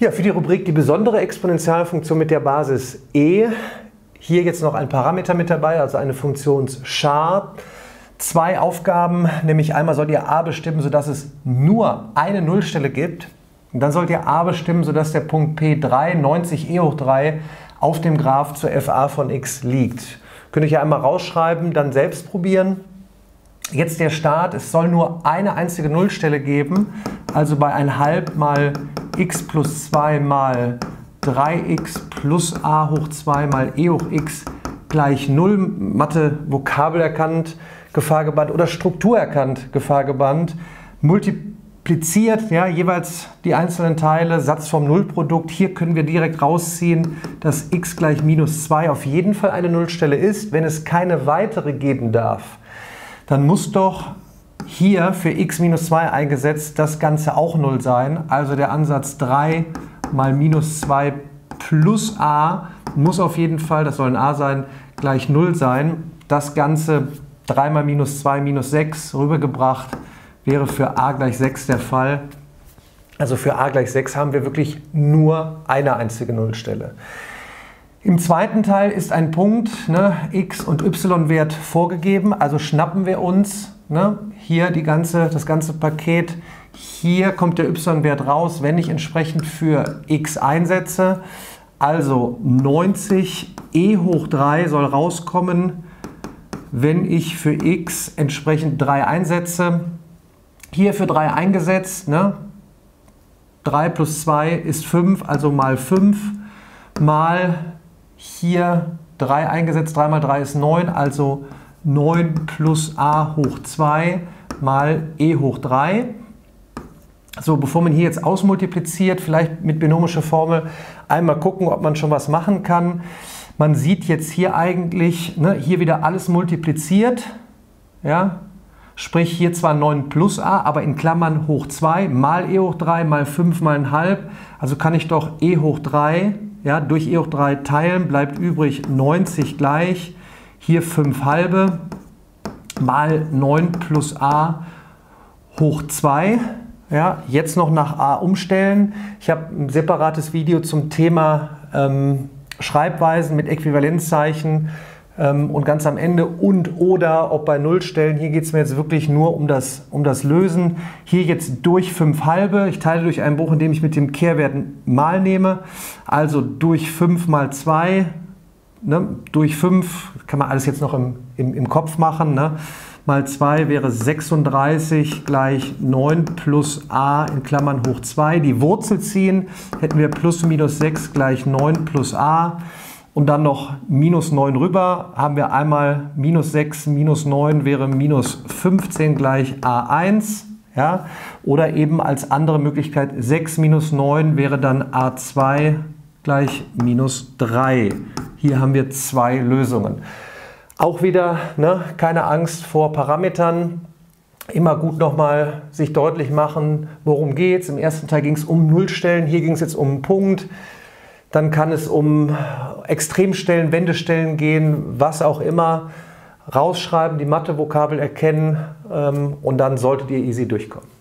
Ja, für die Rubrik die besondere Exponentialfunktion mit der Basis e, hier jetzt noch ein Parameter mit dabei, also eine Funktionsschar. Zwei Aufgaben, nämlich einmal sollt ihr a bestimmen, sodass es nur eine Nullstelle gibt. Und dann sollt ihr a bestimmen, sodass der Punkt P3, 90e hoch 3, auf dem Graph zur fa von x liegt. Könnt ihr hier einmal rausschreiben, dann selbst probieren. Jetzt der Start, es soll nur eine einzige Nullstelle geben, also bei 1/2 mal x plus 2 mal 3x plus a hoch 2 mal e hoch x gleich 0. Mathe, Vokabel erkannt, Gefahr gebannt oder Struktur erkannt, Gefahr gebannt. Multipliziert, ja, jeweils die einzelnen Teile, Satz vom Nullprodukt. Hier können wir direkt rausziehen, dass x gleich minus 2 auf jeden Fall eine Nullstelle ist, wenn es keine weitere geben darf. Dann muss doch hier für x minus 2 eingesetzt das Ganze auch 0 sein. Also der Ansatz 3 mal minus 2 plus a muss auf jeden Fall, das soll ein a sein, gleich 0 sein. Das Ganze 3 mal minus 2 minus 6 rübergebracht wäre für a gleich 6 der Fall. Also für a gleich 6 haben wir wirklich nur eine einzige Nullstelle. Im zweiten Teil ist ein Punkt, ne, x- und y-Wert vorgegeben, also schnappen wir uns, ne, hier das ganze Paket, hier kommt der y-Wert raus, wenn ich entsprechend für x einsetze. Also 90e hoch 3 soll rauskommen, wenn ich für x entsprechend 3 einsetze. Hier für 3 eingesetzt, ne, 3 plus 2 ist 5, also mal 5 mal hier 3 eingesetzt, 3 mal 3 ist 9, also 9 plus a hoch 2 mal e hoch 3. So, bevor man hier jetzt ausmultipliziert, vielleicht mit binomischer Formel einmal gucken, ob man schon was machen kann. Man sieht jetzt hier eigentlich, ne, hier wieder alles multipliziert, ja, sprich hier zwar 9 plus a, aber in Klammern hoch 2 mal e hoch 3 mal 5 mal 1/2, also kann ich doch e hoch 3, ja, durch e hoch 3 teilen, bleibt übrig 90 gleich, hier 5/2 mal 9 plus a hoch 2. Ja, jetzt noch nach a umstellen. Ich habe ein separates Video zum Thema Schreibweisen mit Äquivalenzzeichen und ganz am Ende und oder ob bei Nullstellen. Hier geht es mir jetzt wirklich nur um das Lösen. Hier jetzt durch 5/2. Ich teile durch einen Bruch, indem ich mit dem Kehrwert mal nehme. Also durch 5 mal 2, ne, durch 5, kann man alles jetzt noch im Kopf machen, ne, mal 2 wäre 36 gleich 9 plus a in Klammern hoch 2. Die Wurzel ziehen, hätten wir plus minus 6 gleich 9 plus a. Und dann noch minus 9 rüber, haben wir einmal minus 6, minus 9 wäre minus 15 gleich a1. Ja? Oder eben als andere Möglichkeit 6 minus 9 wäre dann a2 gleich minus 3. Hier haben wir zwei Lösungen. Auch wieder, ne, keine Angst vor Parametern, immer gut nochmal sich deutlich machen, worum geht es. Im ersten Teil ging es um Nullstellen, hier ging es jetzt um einen Punkt. Dann kann es um Extremstellen, Wendestellen gehen, was auch immer. Rausschreiben, die Mathe-Vokabel erkennen und dann solltet ihr easy durchkommen.